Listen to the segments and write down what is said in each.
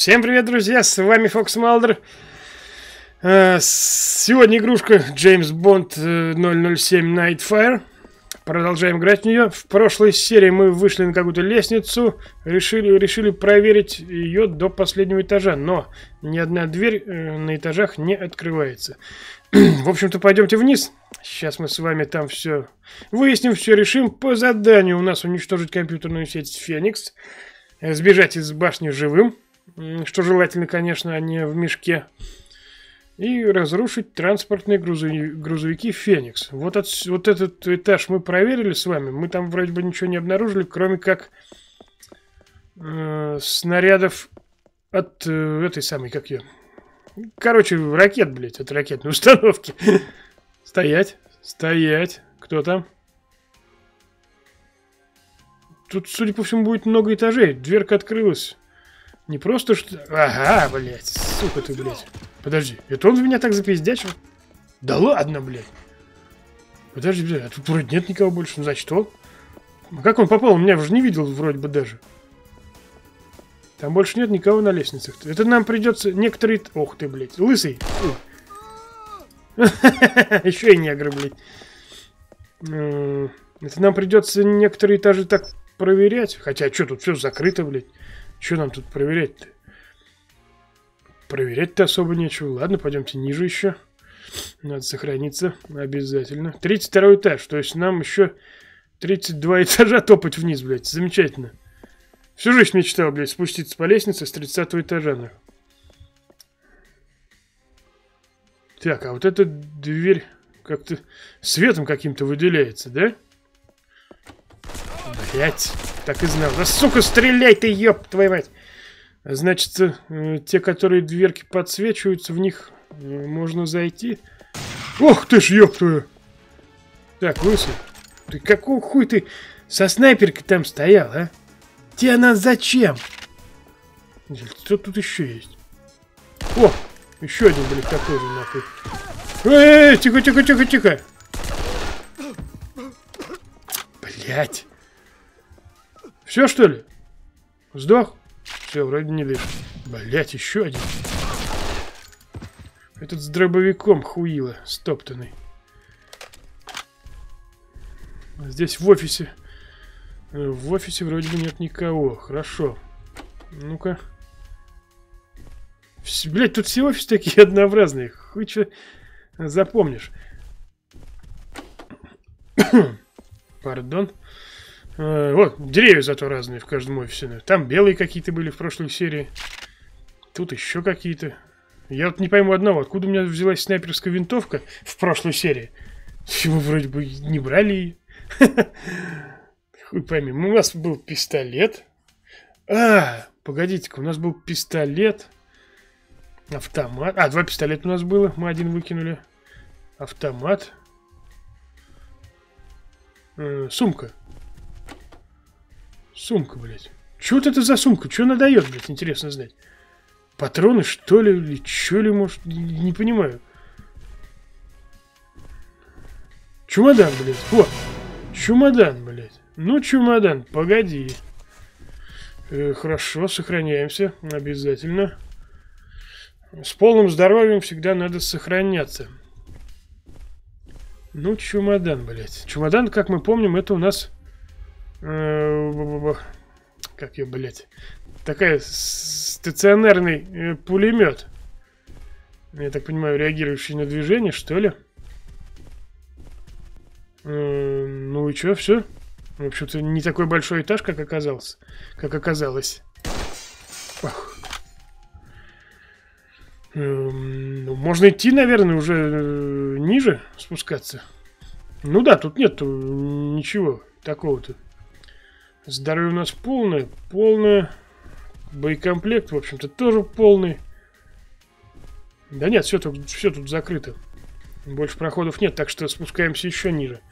Всем привет, друзья, с вами Fox Mulder. Сегодня игрушка James Bond 007 NightFire. Продолжаем играть в нее. В прошлой серии мы вышли на какую-то лестницу, решили проверить ее до последнего этажа, но ни одна дверь на этажах не открывается. В общем-то, пойдемте вниз. Сейчас мы с вами там все выясним, все решим. По заданию у нас уничтожить компьютерную сеть «Феникс», сбежать из башни живым, что желательно, конечно, а не в мешке. И разрушить транспортные грузовики «Феникс». Вот этот этаж мы проверили с вами. Мы там вроде бы ничего не обнаружили, кроме как снарядов от этой самой, как ее... Короче, ракет, блядь, от ракетной установки. Стоять, стоять. Кто там? Тут, судя по всему, будет много этажей. Дверка открылась. Не просто что... Ага, блядь, сука ты, блядь. Подожди, это он в меня так запиздячил? Да ладно, блядь. Подожди, блядь, а тут вроде нет никого больше. Ну, значит, он... Как он попал? Он меня уже не видел вроде бы даже. Там больше нет никого на лестницах. Это нам придется некоторые... Ох ты, блядь, лысый. Еще и негр, блядь. Это нам придется некоторые этажи так проверять. Хотя, что, тут все закрыто, блядь. Что нам тут проверять-то? Проверять-то особо нечего. Ладно, пойдемте ниже еще. Надо сохраниться обязательно. 32 этаж. То есть нам еще 32 этажа топать вниз, блядь. Замечательно. Всю жизнь мечтал, блядь, спуститься по лестнице с 30 этажа. Наверное. Так, а вот эта дверь как-то светом каким-то выделяется, да? Блять, так и знал. Да, сука, стреляй ты, ёб твою мать. Значит, те, которые дверки подсвечиваются, в них можно зайти. Ох ты ж, ёб твою. Так, лысый, ты какого хуй ты со снайперкой там стоял, а? Тебе она зачем? Что тут еще есть? О, еще один, блин, такой же, нахуй. Эй, тихо, тихо, тихо, тихо. Блять. Все, что ли? Сдох? Все, вроде не дышит. Блять, еще один. Этот с дробовиком хуило, стоптанный. Здесь в офисе. В офисе вроде бы нет никого. Хорошо. Ну-ка. Блять, тут все офисы такие однообразные. Хуй че запомнишь. Пардон. Вот, деревья зато разные в каждом офисе. Там белые какие-то были в прошлой серии. Тут еще какие-то. Я вот не пойму одного, откуда у меня взялась снайперская винтовка в прошлой серии. Мы вроде бы не брали ее. Хуй пойми, у нас был пистолет. А, погодите-ка, у нас был пистолет. Автомат. А, два пистолета у нас было, мы один выкинули. Автомат. Сумка. Сумка, блядь. Чё вот это за сумка? Чё она дает, блядь? Интересно знать. Патроны, что ли? Или чё ли, может? Не понимаю. Чемодан, блядь. О! Чемодан, блядь. Ну, чемодан, погоди. Хорошо, сохраняемся. Обязательно. С полным здоровьем всегда надо сохраняться. Ну, чемодан, блядь. Чемодан, как мы помним, это у нас... Как я, блядь. Такая стационарный пулемет. Я так понимаю, реагирующий на движение, что ли? Ну и чё, все? В общем-то, не такой большой этаж, как оказался. Как оказалось. Можно идти, наверное, уже ниже спускаться. Ну да, тут нет ничего такого-то. Здоровье у нас полное. Полное. Боекомплект, в общем-то, тоже полный. Да нет, все тут закрыто. Больше проходов нет, так что спускаемся еще ниже.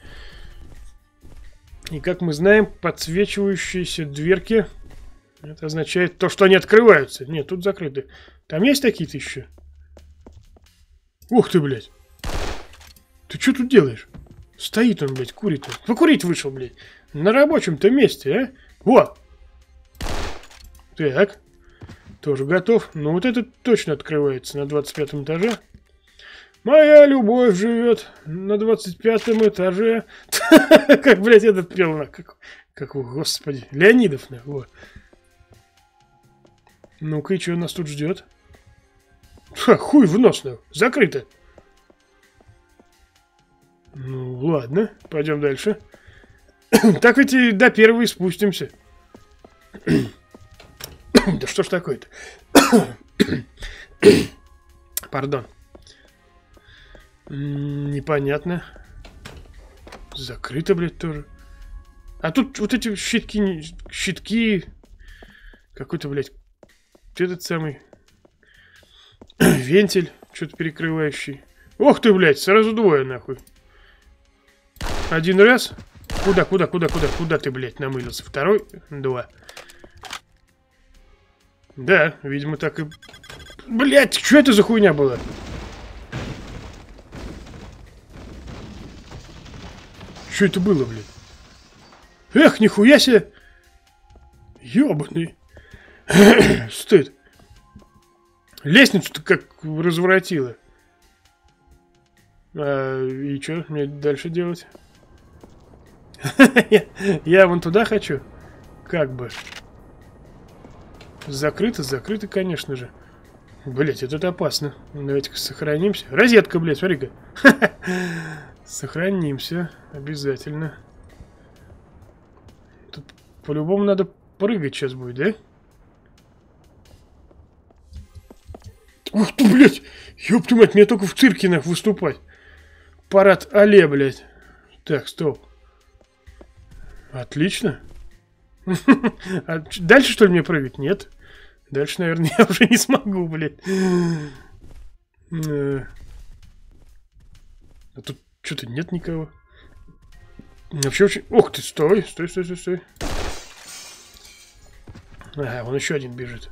И как мы знаем, подсвечивающиеся дверки, это означает то, что они открываются. Нет, тут закрыты. Там есть такие-то еще? Ух ты, блядь. Ты что тут делаешь? Стоит он, блядь, курит. Он. Покурить вышел, блядь. На рабочем-то месте, а? Во! Так. тоже готов. Но вот этот точно открывается на 25 этаже. Моя любовь живет на 25 этаже. Как, блядь, этот пел, как, господи, Леонидов, на, вот. Ну-ка, и что нас тут ждет? Ха, хуй в нос, на, закрыто. Ну, ладно, пойдем дальше. Так ведь и до первой спустимся. Да что ж такое-то? Пардон. Непонятно. Закрыто, блядь, тоже. А тут вот эти щитки... Какой-то, блядь... Этот самый... Вентиль, что-то перекрывающий. Ох ты, блядь, сразу двое, нахуй. Один раз. Куда, куда, куда, куда, куда ты, блядь, намылился? Второй, два. Да, видимо, так и... Блядь, что это за хуйня была? Что это было, блин? Эх, нихуя себе! Ёбаный. Стыд. Лестницу-то как разворотила. А, и что мне дальше делать? Я вон туда хочу. Как бы. Закрыто, закрыто, конечно же. Блять, это опасно. Давайте-ка сохранимся. Розетка, блядь, смотри-ка. Сохранимся. Обязательно. Тут по-любому надо прыгать сейчас будет, да? Ух ты, блядь! Ёб ты мать, мне только в цирке нах выступать. Парад але, блядь. Так, стоп. Отлично. А дальше, что ли, мне прыгать? Нет. Дальше, наверное, я уже не смогу, блядь. А тут что-то нет никого. Вообще очень... Ох ты, стой, стой, стой, стой, стой. Ага, вон еще один бежит.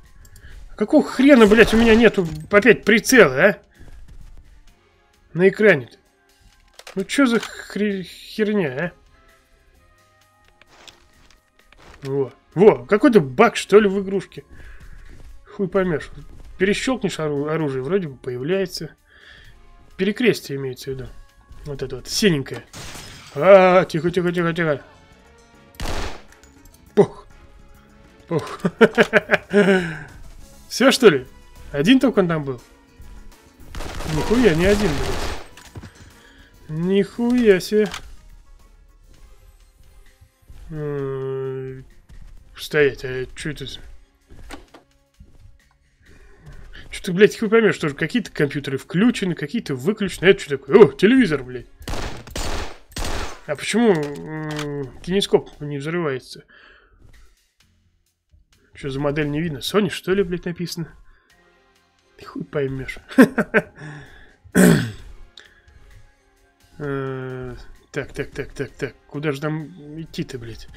Какого хрена, блядь, у меня нету опять прицела, а? На экране-то. Ну что за херня, а? Во, во, какой-то баг, что ли, в игрушке. Хуй поймешь. Перещелкнешь оружие, вроде бы появляется. Перекрестие имеется в виду. Вот это вот, синенькое. А, тихо, тихо, тихо, тихо. Пух. Пух. Все, что ли? Один только он там был? Нихуя, не один, блядь. Нихуя себе. Стоять, а что это? Что-то, блядь, хуй поймешь, тоже какие-то компьютеры включены, какие-то выключены. Это что такое? О, телевизор, блядь. А почему кинескоп не взрывается? Что за модель не видно? Sony, что ли, блядь, написано? Ты хуй поймешь. Так, так, так, так, так. Куда же нам идти-то, блядь?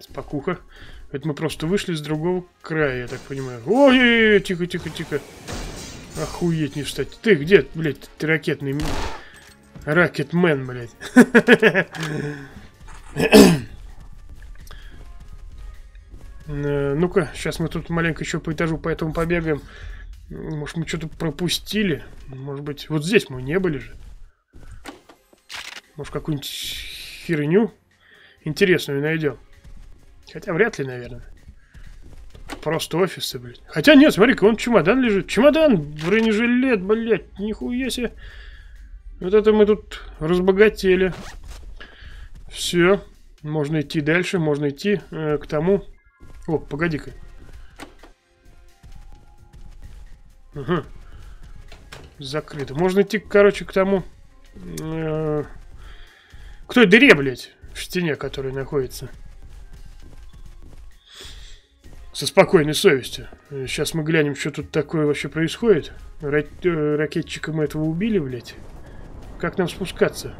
Спокуха. Это мы просто вышли с другого края, я так понимаю. Ой, тихо, тихо, тихо. Охуеть не встать. Ты где, блядь, ты ракетный... Ракетмен, блядь. Ну-ка, сейчас мы тут маленько еще по этажу поэтому побегаем. Может, мы что-то пропустили? Может быть, вот здесь мы не были же. Может, какую-нибудь херню интересную найдем. Хотя вряд ли, наверное. Просто офисы, блядь. Хотя нет, смотри-ка, вон чемодан лежит. Чемодан, бронежилет, блядь, нихуя себе. Вот это мы тут разбогатели. Все. Можно идти дальше, можно идти к тому. О, погоди-ка. Угу. Закрыто. Можно идти, короче, к тому. К той дыре, блядь, в стене, которая находится. Со спокойной совестью. Сейчас мы глянем, что тут такое вообще происходит. Ракетчика мы этого убили, блядь. Как нам спускаться?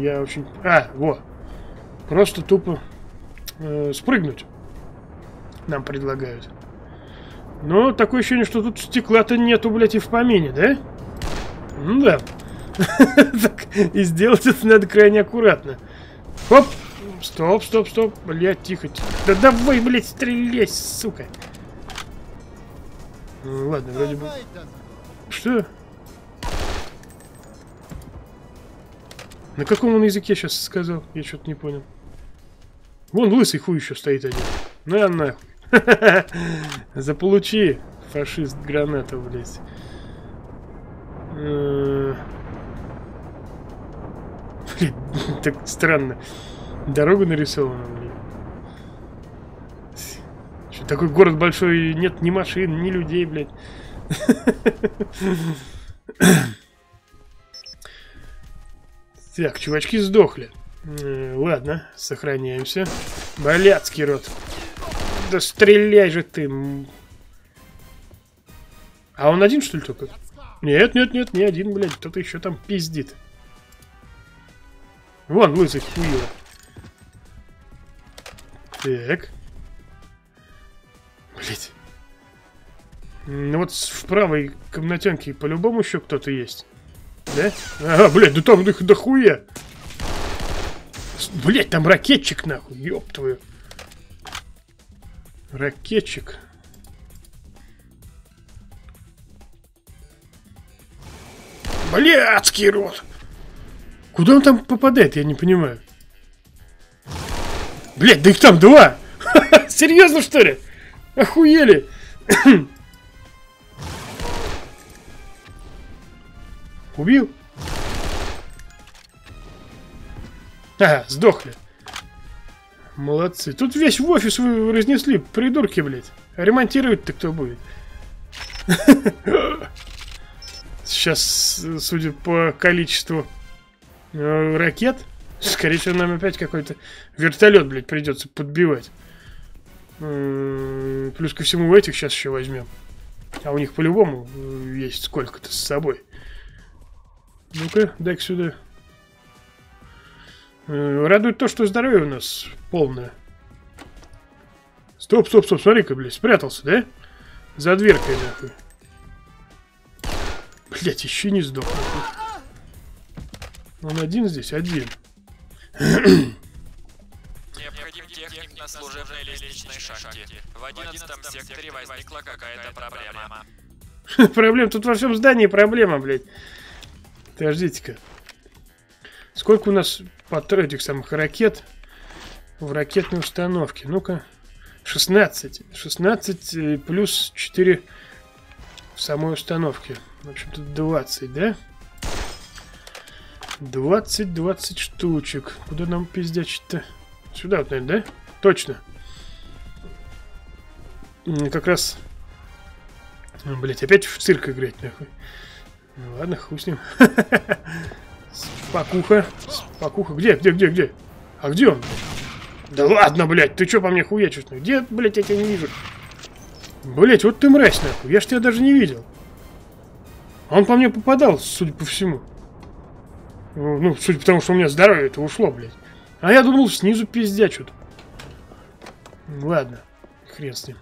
Я очень... А, во. Просто тупо спрыгнуть нам предлагают. Но такое ощущение, что тут стекла-то нету, блядь, и в помине, да? Ну да. И сделать это надо крайне аккуратно. Хоп. Стоп, стоп, стоп. Блядь, тихо, тихо. Да давай, блядь, стреляй, сука. Ну, ладно, вроде бы... Что? На каком он языке сейчас сказал? Я что-то не понял. Вон лысый хуй еще стоит один. Ну я нахуй. Заполучи, фашист, граната, блядь. Блин, так странно. Дорога нарисована, блин. Что, такой город большой, нет ни машин, ни людей, блядь. Так, чувачки сдохли. Ладно, сохраняемся. Блядский рот. Да стреляй же ты. А он один, что ли, только? Нет, нет, нет, не один, блядь. Кто-то еще там пиздит. Вон, лысый хуила. Так. Блядь. Ну вот в правой комнатенке по-любому еще кто-то есть. Да? Ага, блядь, да там их дохуя. Блядь, там ракетчик, нахуй, ёб твою. Ракетчик. Блядский рот. Куда он там попадает, я не понимаю. Блядь, да их там два. Серьезно, что ли? Охуели. Убил? Ага, сдохли. Молодцы. Тут весь в офис вы разнесли, придурки, блядь. Ремонтировать-то кто будет? Сейчас, судя по количеству ракет, скорее всего, нам опять какой-то вертолет, блядь, придется подбивать. Плюс ко всему этих сейчас еще возьмем. А у них по-любому есть сколько-то с собой. Ну-ка, дай-ка сюда. Радует то, что здоровье у нас полное. Стоп, стоп, стоп, смотри-ка, блядь, спрятался, да? За дверкой, нахуй. Блядь, еще не сдох. Он один здесь, один. Необходим техник на служебной лестничной шахте. В 11-м секторе возникла какая-то проблема. Проблема, тут во всем здании проблема, блядь. Подождите-ка. Сколько у нас этих самых ракет в ракетной установке? Ну-ка. 16. 16 плюс 4 в самой установке. В общем-то 20, да? 20 штучек. Куда нам пиздячить-то? Сюда вот, наверное, да? Точно. Как раз... Блять, опять в цирк играть, нахуй. Ну ладно, хуй с ним. Спокуха. Спокуха. Где? Где? Где? Где? А где он? Да ладно, блядь. Ты чё по мне хуячишь? Где, блядь, я тебя не вижу? Блядь, вот ты мразь, нахуй. Я ж тебя даже не видел. Он по мне попадал, судя по всему. Ну, судя по тому, что у меня здоровье-то ушло, блядь. А я думал, снизу пиздячут. Ладно. Хрен с ним.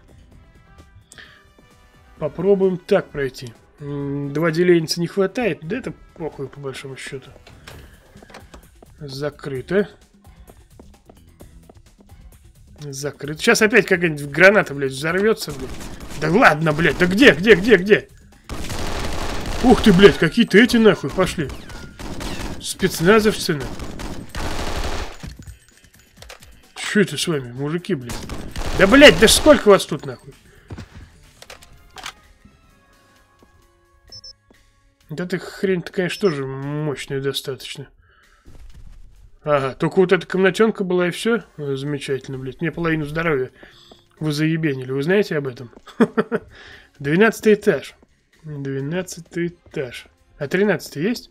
Попробуем так пройти. Два деленца не хватает. Да это похуй, по большому счету. Закрыто. Закрыто. Сейчас опять какая-нибудь граната, блядь, взорвется, блядь. Да ладно, блядь. Да где, где, где, где? Ух ты, блядь, какие-то эти нахуй пошли. Спецназовцы. Что это с вами, мужики, блядь? Да, блядь, да сколько вас тут, нахуй? Вот эта хрень-то, конечно, тоже мощная достаточно. Ага, только вот эта комнатенка была и все. Замечательно, блядь. Мне половину здоровья вы заебенили. Вы знаете об этом? 12 этаж. 12 этаж. А 13 есть?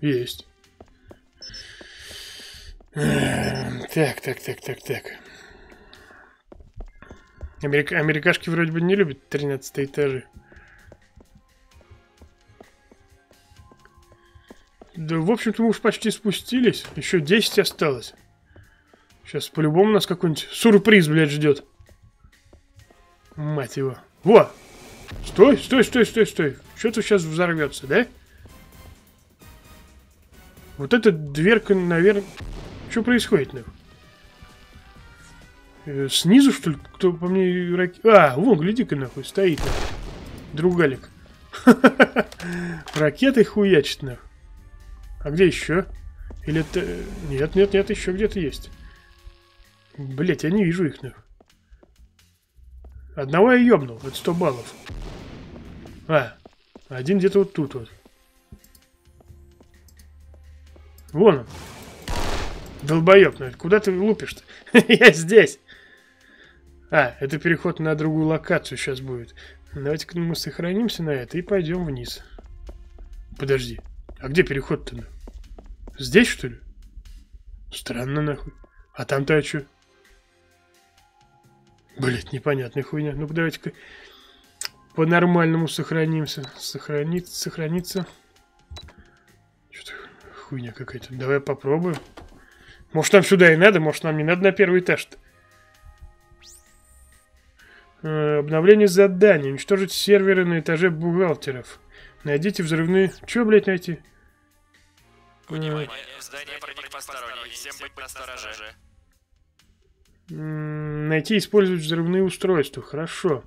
Есть. Так, так, так, так, так. Америкашки вроде бы не любят 13 этажи. Да, в общем-то, мы уж почти спустились. Еще 10 осталось. Сейчас по-любому нас какой-нибудь сюрприз, блядь, ждет. Мать его. Во! Стой, стой, стой, стой, стой. Что-то сейчас взорвется, да? Вот эта дверка, наверное... Что происходит-то? Снизу, что ли? Кто по мне... А, вон, гляди-ка, нахуй, стоит. Другалик. Ракеты хуячат, нахуй. А где еще? Или это... Нет, нет, нет, еще где-то есть. Блять, я не вижу их, нахуй. Одного я ёбнул, это 100 баллов. А, один где-то вот тут вот. Вон он. Долбоёб, наверное. Куда ты лупишь-то? Я здесь. А, это переход на другую локацию сейчас будет. Давайте-ка мы сохранимся на это и пойдем вниз. Подожди. А где переход-то? Здесь, что ли? Странно, нахуй. А там-то а чё? Блять, непонятная хуйня. Ну-ка, давайте-ка по-нормальному сохранимся. Сохраниться, сохраниться. Что-то хуйня какая-то. Давай попробуем. Может, нам сюда и надо, может, нам не надо на первый этаж-то. Обновление задания. Уничтожить серверы на этаже бухгалтеров. Найдите взрывные... Чё, блядь, найти? Внимание. Здание проник посторонний. Всем быть настороже. Найти и использовать взрывные устройства. Хорошо.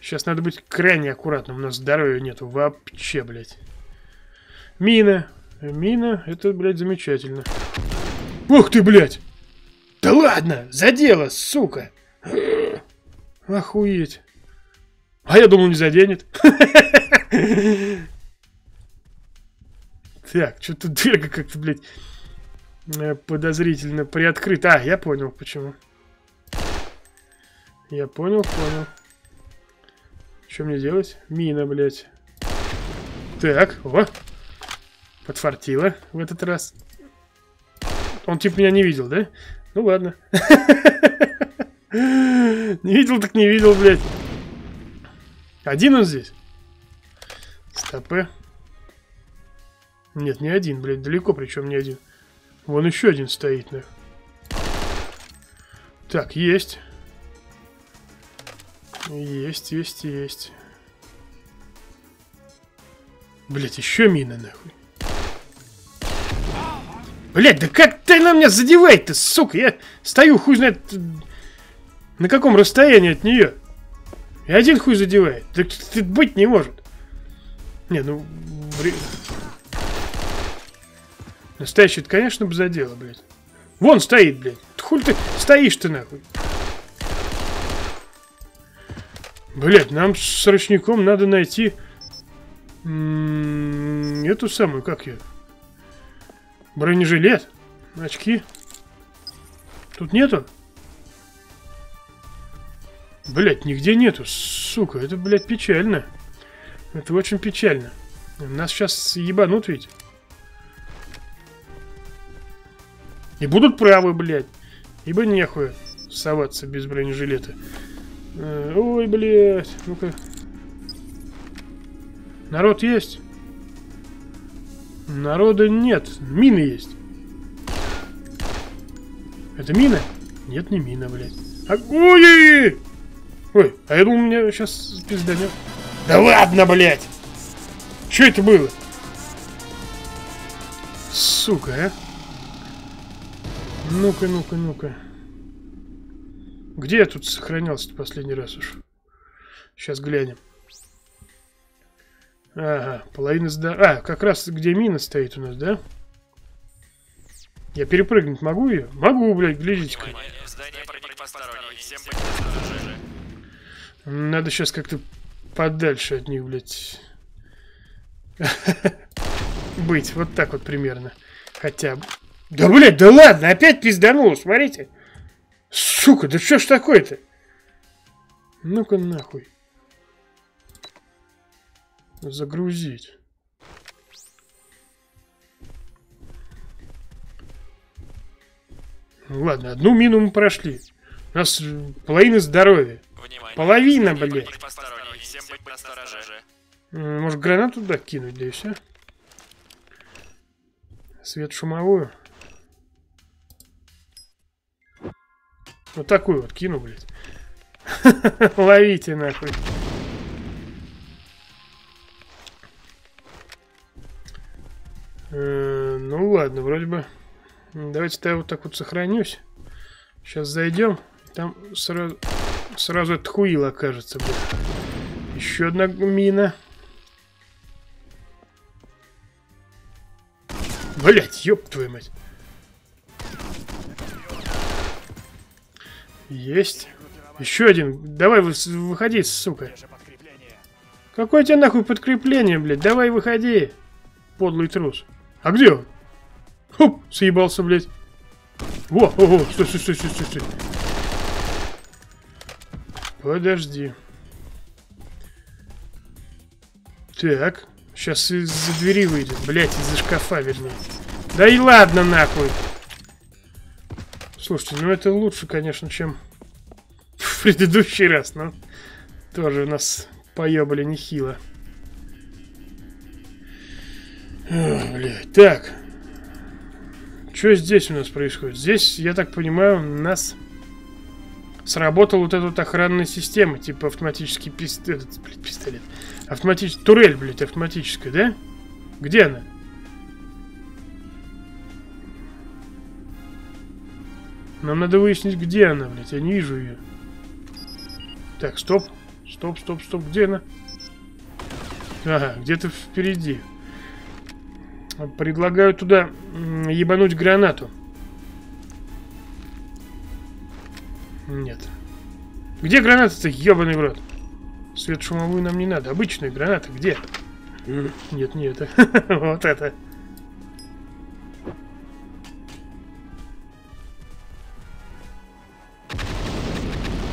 Сейчас надо быть крайне аккуратным. У нас здоровья нету вообще, блядь. Мина. Мина, это, блядь, замечательно. Ух ты, блядь! Да ладно! Задело, сука! Охуеть. А я думал, не заденет. Так, что-то дверка как-то, блядь, подозрительно приоткрыта. А, я понял, почему. Я понял, понял. Что мне делать? Мина, блядь. Так, о! Подфартило в этот раз. Он, типа, меня не видел, да? Ну, ладно. Не видел, так не видел, блядь. Один он здесь? Стопэ. Нет, не один, блядь. Далеко, причем не один. Вон еще один стоит, наверное. Так, есть. Есть, есть, есть. Блядь, еще мина, нахуй. Блядь, да как ты на меня задевает-то, сука? Я стою, хуй знает... На каком расстоянии от нее? И один хуй задевает. Так быть не может. Не, ну... Настоящий, конечно, бы задело, блядь. Вон стоит, блядь. Хуй ты стоишь ты, нахуй. Блядь, нам с ручником надо найти... Эту самую, как ее? Бронежилет. Очки. Тут нету? Блять, нигде нету, сука. Это, блядь, печально. Это очень печально. Нас сейчас ебанут ведь. И будут правы, блядь. Ибо нехуя соваться без бронежилета. Ой, блядь. Ну-ка. Народ есть? Народа нет. Мины есть. Это мина? Нет, не мина, блядь. Ой-ой-ой! Ой, а я думал, у меня сейчас пизданет. Да ладно, блядь! Что это было? Сука, а? Ну-ка, ну-ка, ну-ка. Где я тут сохранялся-то последний раз уж? Сейчас глянем. Ага, половина здоровья. А, как раз где мина стоит у нас, да? Я перепрыгнуть могу ее? Могу, блядь, глядите-ка. Надо сейчас как-то подальше от них, блядь, быть. Вот так вот примерно. Хотя бы. Да, блядь, да ладно, опять пиздануло, смотрите. Сука, да что ж такое-то? Ну-ка нахуй. Загрузить. Ладно, одну мину мы прошли. У нас половина здоровья. Внимание. Половина, блядь. Может, гранату туда кинуть, да и все. Свет шумовую. Вот такую вот кину, блядь. Ловите, нахуй. ладно, вроде бы. Давайте-то я вот так вот сохранюсь. Сейчас зайдем. Там сразу это хуило окажется. Блин. Еще одна мина. Блять, ёб твою мать. Есть. Еще один. Давай, выходи, сука. Какое тебе нахуй подкрепление, блядь? Давай, выходи. Подлый трус. А где он? Хоп, съебался, блядь. Во, ого, стой. Подожди. Так. Сейчас из-за двери выйдет. Блядь, из-за шкафа, вернее. Да и ладно, нахуй. Слушайте, ну это лучше, конечно, чем в предыдущий раз. Но тоже у нас поебали нехило. Ох, блядь. Так. Что здесь у нас происходит? Здесь, я так понимаю, у нас сработала вот эта вот охранная система. Типа автоматический пистолет. Турель, блядь, автоматическая, да? Где она? Нам надо выяснить, где она, блядь. Я не вижу ее. Так, стоп. Где она? Ага, где-то впереди. Предлагаю туда ебануть гранату. Нет. Где граната-то, ебаный в рот? Светошумовую нам не надо. Обычная граната. Где? Нет, не это. Вот это.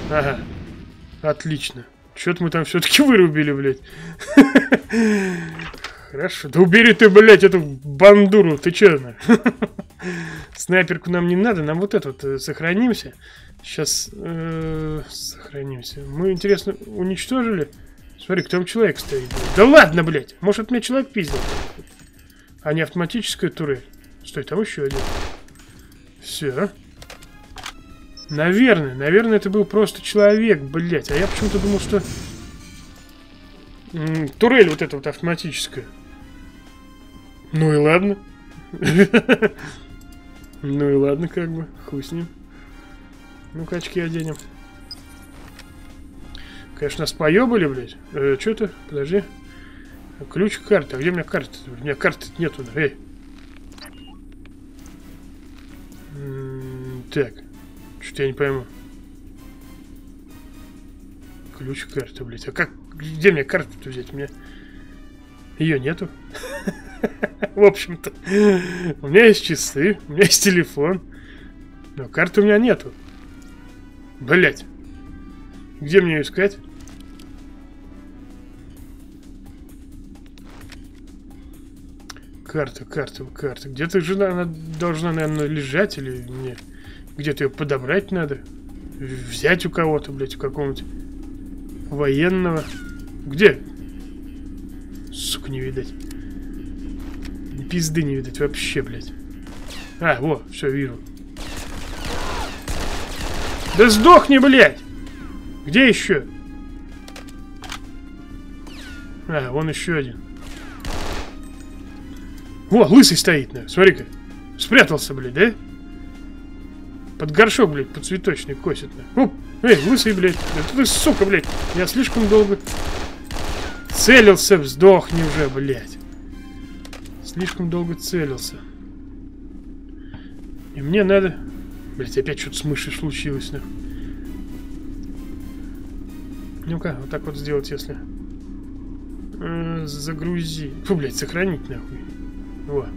Ага. Отлично. Чё-то мы там все-таки вырубили, блядь. Хорошо. Да убери ты, блядь, эту бандуру. Ты чё, она? Снайперку нам не надо. Нам вот это вот. Сохранимся. Сейчас сохранимся. Мы, интересно, уничтожили? Смотри, кто там человек стоит. Да ладно, блядь. Может, от меня человек пиздил? А не автоматическая турель. Стой, там еще один. Все. Наверное, это был просто человек, блядь. А я почему-то думал, что... турель вот эта вот автоматическая. Ну и ладно. Ну и ладно, как бы. Хуй с ним. Ну-ка, очки оденем. Конечно, нас поебали, блядь. Че ты? Подожди. Ключ карты. А где у меня карта? У меня карты нету. Эй. Так. Что-то я не пойму. Ключ карты, блядь. А как? Где мне карту-то взять? У меня... ее нету. В общем-то. У меня есть часы. У меня есть телефон. Но карты у меня нету. Блять. Где мне ее искать? Карта. Где-то жена, она должна, наверное, лежать или нет? Где-то ее подобрать надо. Взять у кого-то, блядь, у какого-нибудь военного. Где? Сука, не видать. Ни пизды не видать вообще, блядь. А, вот, все, вижу. Да сдохни, блядь! Где еще? А, вон еще один. Во, лысый стоит, на. Смотри-ка. Спрятался, блядь, да? Под горшок, блядь, под цветочный косит. Оп! Эй, лысый, блядь. Это ты, сука, блядь. Я слишком долго целился. Вздохни уже, блядь. Слишком долго целился. И мне надо... Блядь, опять что-то с мышей случилось. Ну-ка, вот так вот сделать, если... загрузи. Фу, блядь, сохранить, нахуй. Во.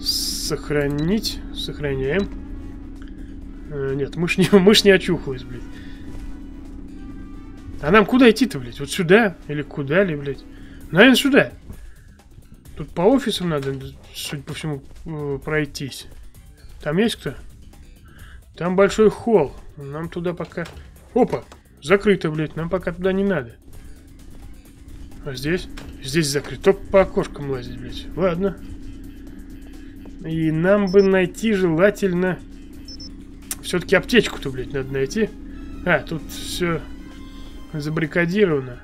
Сохранить. Сохраняем. Нет, мышь не очухалась, блядь. А нам куда идти-то, блядь? Вот сюда? Или куда ли, блядь? Наверное, сюда. Тут по офисам надо, судя по всему, пройтись. Там есть кто? Там большой холл. Нам туда пока... Опа! Закрыто, блядь. Нам пока туда не надо. А здесь? Здесь закрыто. Только по окошкам лазить, блядь. Ладно. И нам бы найти желательно... Все-таки аптечку-то, блядь, надо найти. А, тут все забаррикадировано.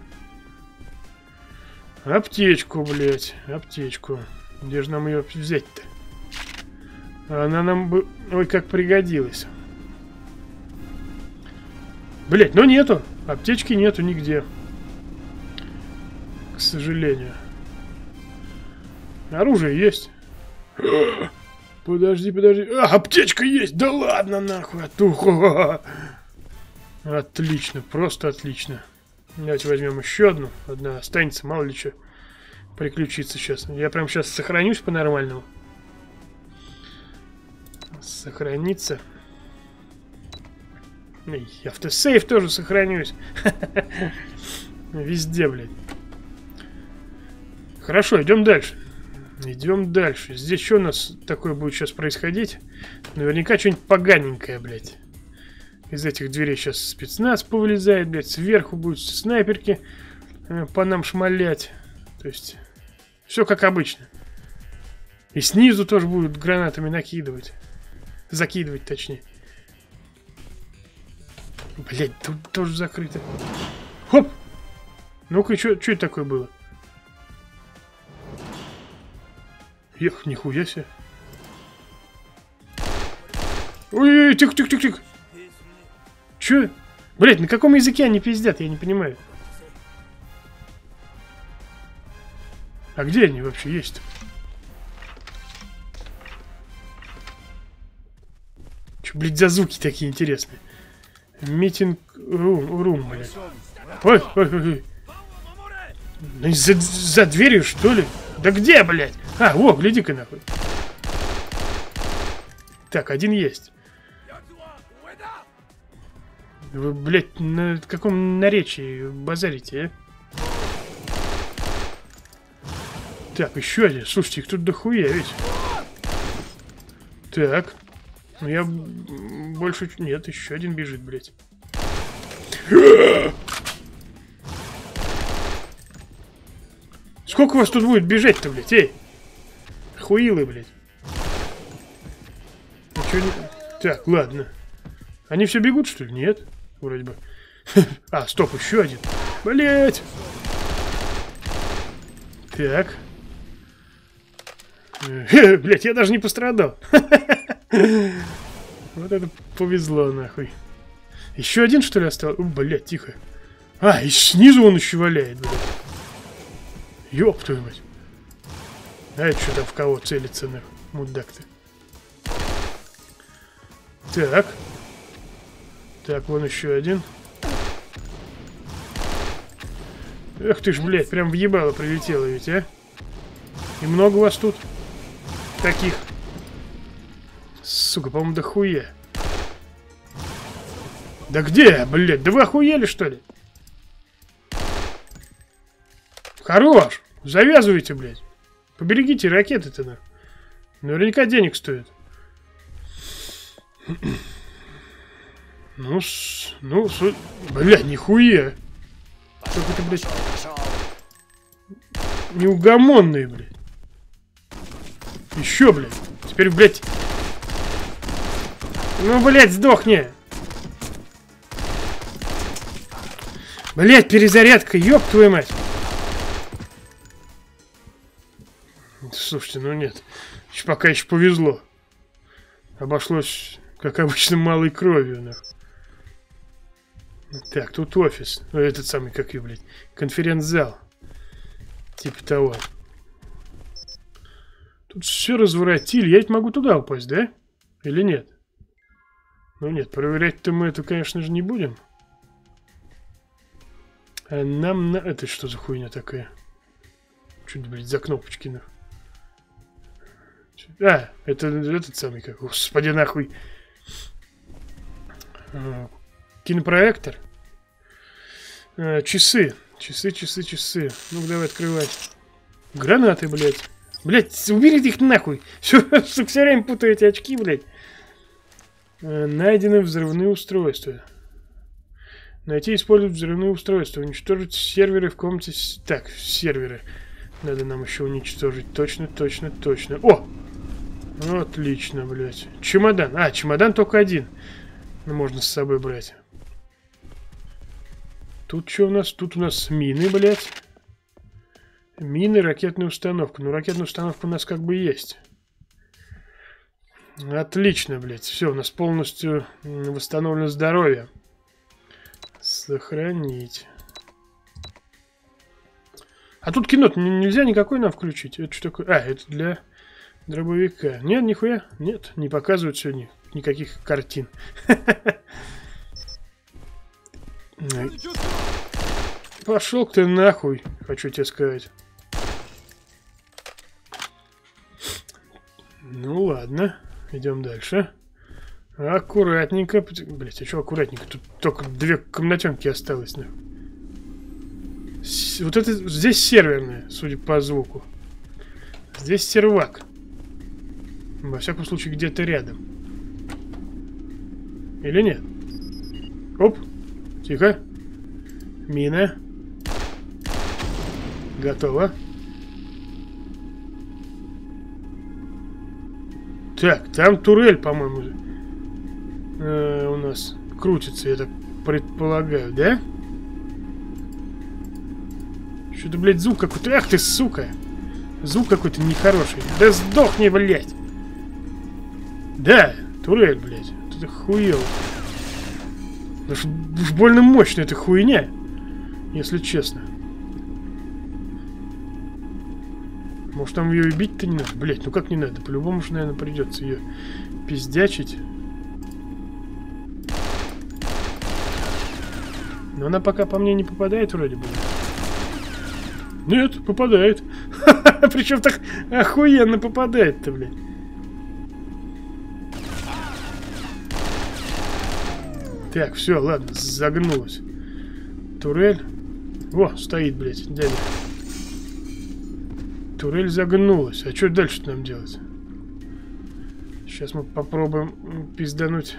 Аптечку, блядь. Где же нам ее взять-то? Она нам бы... Ой, как пригодилась. Блять, ну нету. Аптечки нету нигде. К сожалению. Оружие есть. Подожди, подожди. А, аптечка есть! Да ладно, нахуй! Отлично, просто отлично. Давайте возьмем еще одну. Одна останется, мало ли что приключится сейчас. Я прям сейчас сохранюсь по-нормальному. Сохраниться. Я автосейв тоже сохранюсь. Везде, блядь. Хорошо, идем дальше. Идем дальше. Здесь что у нас такое будет сейчас происходить? Наверняка что-нибудь поганенькое, блядь. Из этих дверей сейчас спецназ повылезает, блядь. Сверху будут снайперки по нам шмалять. То есть, все как обычно. И снизу тоже будут гранатами накидывать. Закидывать, точнее. Блядь, тут тоже закрыто. Хоп! Ну-ка, что это такое было? Ех, нихуя себе. Ой-ой-ой, тихо-тихо-тихо-тихо. Че? Блять, на каком языке они пиздят, я не понимаю. А где они вообще есть-то? Че, блядь, за звуки такие интересные? Митинг... Рум, блядь. Ой-ой-ой. За дверью, что ли? Да где, блядь? А, во, гляди-ка нахуй. Так, один есть. Вы, блядь, на каком наречии базарите, а? Так, еще один. Слушайте, их тут дохуя, ведь. Так. Ну я больше... Нет, еще один бежит, блядь. Сколько вас тут будет бежать-то, блядь, эй? Хуилы, блядь. Ничего не... Так, ладно. Они все бегут, что ли? Нет. Вроде бы. А, стоп, еще один. Блять! Так. Блять, я даже не пострадал. Вот это повезло, нахуй. Еще один, что ли, остался? Блять, тихо. А, и снизу он еще валяет, блядь. Ёб твою мать. А это что там в кого целится, нахуй? Мудак ты. Так. Так, вон еще один. Эх ты ж, блядь, прям въебало прилетело ведь, а? И много вас тут таких. Сука, по-моему, дохуя. Да где, блядь? Да вы охуели, что ли? Хорош! Завязывайте, блядь. Поберегите ракеты-то, нахуй. Наверняка денег стоит. Ну, бля, нихуя. Какой-то, блядь, неугомонный, блядь. Еще, блядь. Теперь, блядь. Ну, блядь, сдохни. Блядь, перезарядка, ёб твою мать. Слушайте, ну нет. Пока еще повезло. Обошлось, как обычно, малой кровью, нахуй. Так, тут офис. Этот самый, как и, блядь, конференц-зал. Типа того. Тут все разворотили. Я ведь могу туда упасть, да? Или нет? Ну нет, проверять-то мы это, конечно же, не будем. А нам на... Это что за хуйня такая? Чуть, блядь, за кнопочки, нахуй. А, это этот самый, как... Господи, нахуй. Кинопроектор. Часы. Часы, часы, часы. Ну-ка, давай открывать. Гранаты, блядь. Блядь, уберите их нахуй. Все время путаю эти очки, блядь. Найдены взрывные устройства. Найти и использовать взрывные устройства. Уничтожить серверы в комнате... Так, серверы. Надо нам еще уничтожить. Точно, точно, точно. О! Отлично, блядь. Чемодан. А, чемодан только один. Ну, можно с собой брать. Тут что у нас? Тут у нас мины, блядь. Мины, ракетная установка. Ну, ракетная установка у нас как бы есть. Отлично, блядь. Все, у нас полностью восстановлено здоровье. Сохранить. А тут кино-то нельзя никакой нам включить. Это что такое? А, это для дробовика. Нет, нихуя. Нет, не показывают сегодня никаких картин. Пошел ты нахуй, хочу тебе сказать. Ну ладно, идем дальше. Аккуратненько. Блять, а что аккуратненько? Тут только две комнатенки осталось. Вот это здесь серверная, судя по звуку. Здесь сервак. Во всяком случае, где-то рядом. Или нет? Оп, тихо. Мина. Готово. Так, там турель, по-моему, у нас крутится, я так предполагаю, да? Что-то, блядь, звук какой-то. Ах ты, сука! Звук какой-то нехороший. Да сдохни, блядь! Да, турель, блядь. Это хуёво. Уж больно мощная эта хуйня, если честно. Может, там ее и бить-то не надо? Блять, ну как не надо? По-любому же, наверное, придется ее пиздячить. Но она пока по мне не попадает вроде бы. Нет, попадает. Причем так охуенно попадает-то, блядь. Так, все, ладно, загнулась. Турель. О, стоит, блядь, дядя. Турель загнулась. А что дальше-то нам делать? Сейчас мы попробуем пиздануть.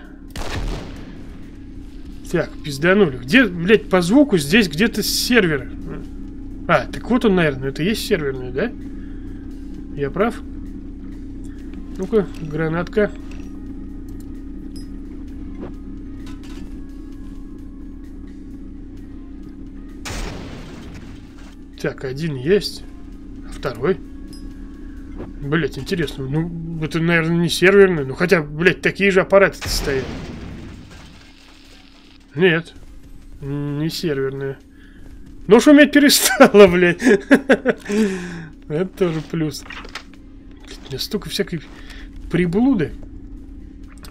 Так, пизданули. Где, блядь, по звуку здесь где-то сервер. А, так вот он, наверное. Это и есть серверный, да? Я прав? Ну-ка, гранатка. Так, один есть. Второй. Блять, интересно. Ну, это, наверное, не серверный. Ну, хотя, блять, такие же аппараты-то стоят. Нет. Не серверные. Но шуметь перестало, блять. Это тоже плюс. У меня столько всякой приблуды.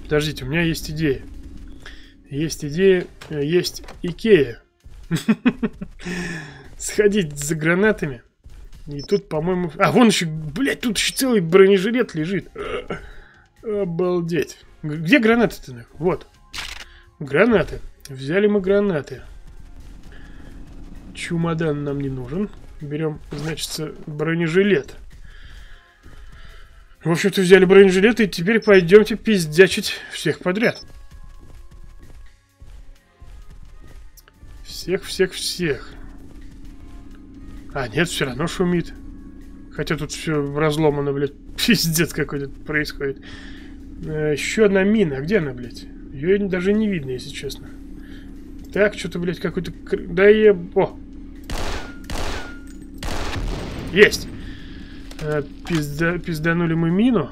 Подождите, у меня есть идея. Есть идея. Есть Икея. Сходить за гранатами. И тут, по-моему... А, вон еще, блядь, тут еще целый бронежилет лежит. Обалдеть. Где гранаты-то? Вот. Гранаты. Взяли мы гранаты. Чемодан нам не нужен. Берем, значит, бронежилет. В общем-то, взяли бронежилет, и теперь пойдемте пиздячить всех подряд. Всех. А, нет, все равно шумит. Хотя тут все разломано, блядь. Пиздец какой-то происходит. Еще одна мина. А где она, блядь? Ее даже не видно, если честно. Так, что-то, блядь, какой-то... Да е... О! Есть! Пизданули мы мину.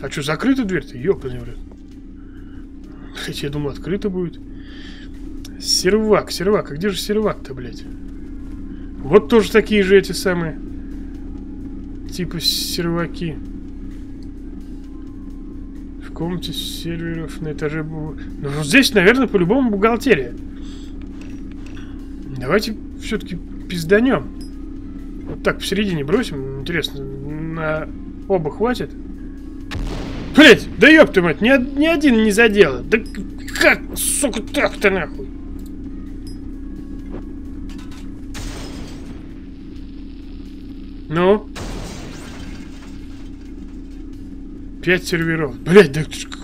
А что, закрыта дверь-то? Ёпаный вред. Блядь, я думал, открыта будет. Сервак. А где же сервак-то, блядь? Вот тоже такие же эти самые. Типа серваки. В комнате серверов на этаже... Ну, здесь, наверное, по-любому бухгалтерия. Давайте все-таки пизданем. Вот так посередине бросим. Интересно, на оба хватит? Блядь, да ёб ты мать, ни один не задела. Да как, сука, так-то нахуй? Ну? 5 серверов. Блять, да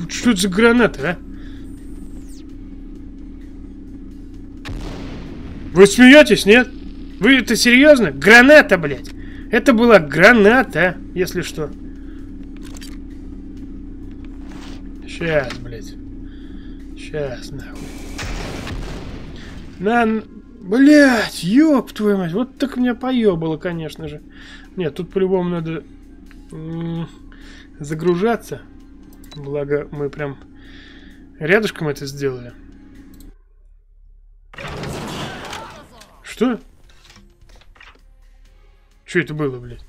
что это за граната, а? Вы смеетесь, нет? Вы это серьезно? Граната, блять. Это была граната, если что. Сейчас, блять. Сейчас, нахуй. Блять, ёб твою мать. Вот так меня поёбало, конечно же. Нет, тут по-любому надо загружаться. Благо мы прям рядышком это сделали. Что? Что это было, блядь?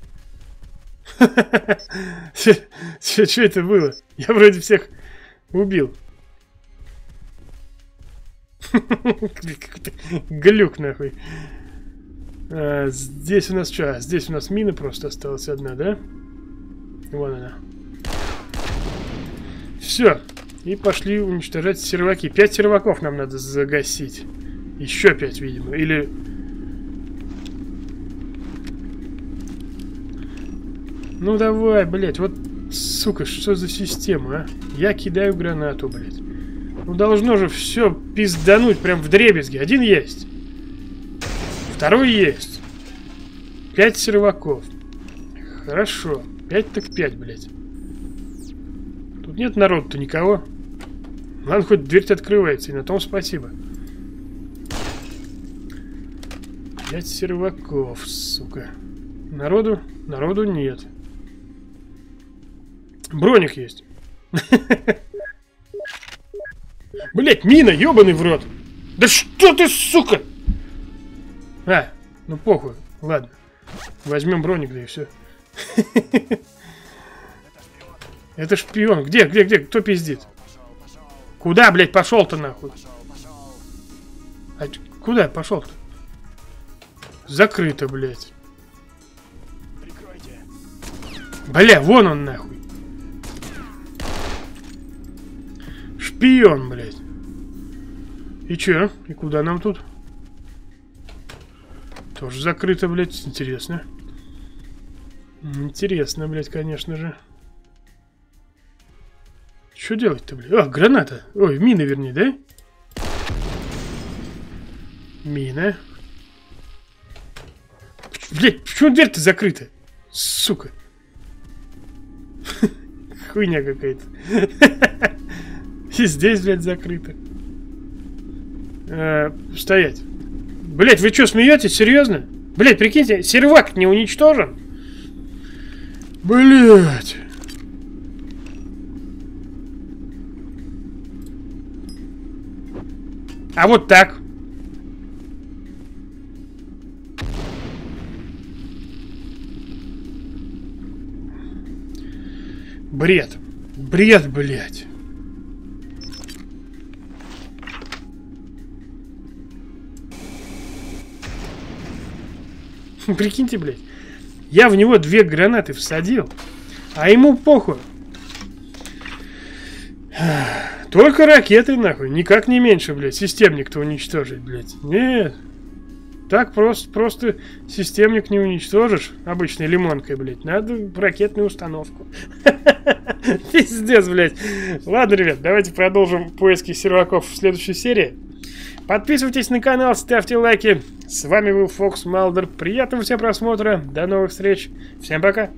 Что это было? Я вроде всех убил. Глюк, нахуй. А, здесь у нас что? Здесь у нас мина просто осталась одна, да? Вон она. Все. И пошли уничтожать серваки. 5 серваков нам надо загасить. Еще 5, видимо. Или... Ну давай, блядь. Вот, сука, что за система, а? Я кидаю гранату, блядь. Ну должно же все пиздануть прям вдребезги. Один есть. Второй есть. 5 серваков. Хорошо. 5 так 5, блядь. Тут нет народу-то никого. Ладно, хоть дверь-то открывается, и на том спасибо. 5 серваков, сука. Народу? Народу нет. Броник есть. Блять, мина, ебаный в рот. Да что ты, сука? А, ну похуй, ладно. Возьмем броник, да и все. Это шпион. Где, где, где? Кто пиздит? Куда, блядь, пошел-то нахуй? А куда пошел-то? Закрыто, блядь. Бля, вон он нахуй. Шпион, блядь. И че? И куда нам тут? Тоже закрыто, блядь. Интересно. Интересно, блядь, конечно же. Что делать-то, блядь? А, граната. Ой, мина, вернее, да? Мина. Блядь, почему дверь-то закрыта? Сука. Хуйня какая-то. И здесь, блядь, закрыто. Стоять. Блядь, вы что, смеетесь? Серьезно? Блядь, прикиньте, сервак не уничтожен. Блять. А вот так. Бред. Бред, блядь. Прикиньте, блядь. Я в него 2 гранаты всадил, а ему похуй. Только ракеты, нахуй. Никак не меньше, блядь. Системник-то уничтожить, блядь. Нет. Так просто системник не уничтожишь обычной лимонкой, блядь. Надо ракетную установку. Пиздец, блядь. Ладно, ребят, давайте продолжим поиски серваков в следующей серии. Подписывайтесь на канал, ставьте лайки. С вами был Fox Mulder. Приятного всем просмотра. До новых встреч. Всем пока.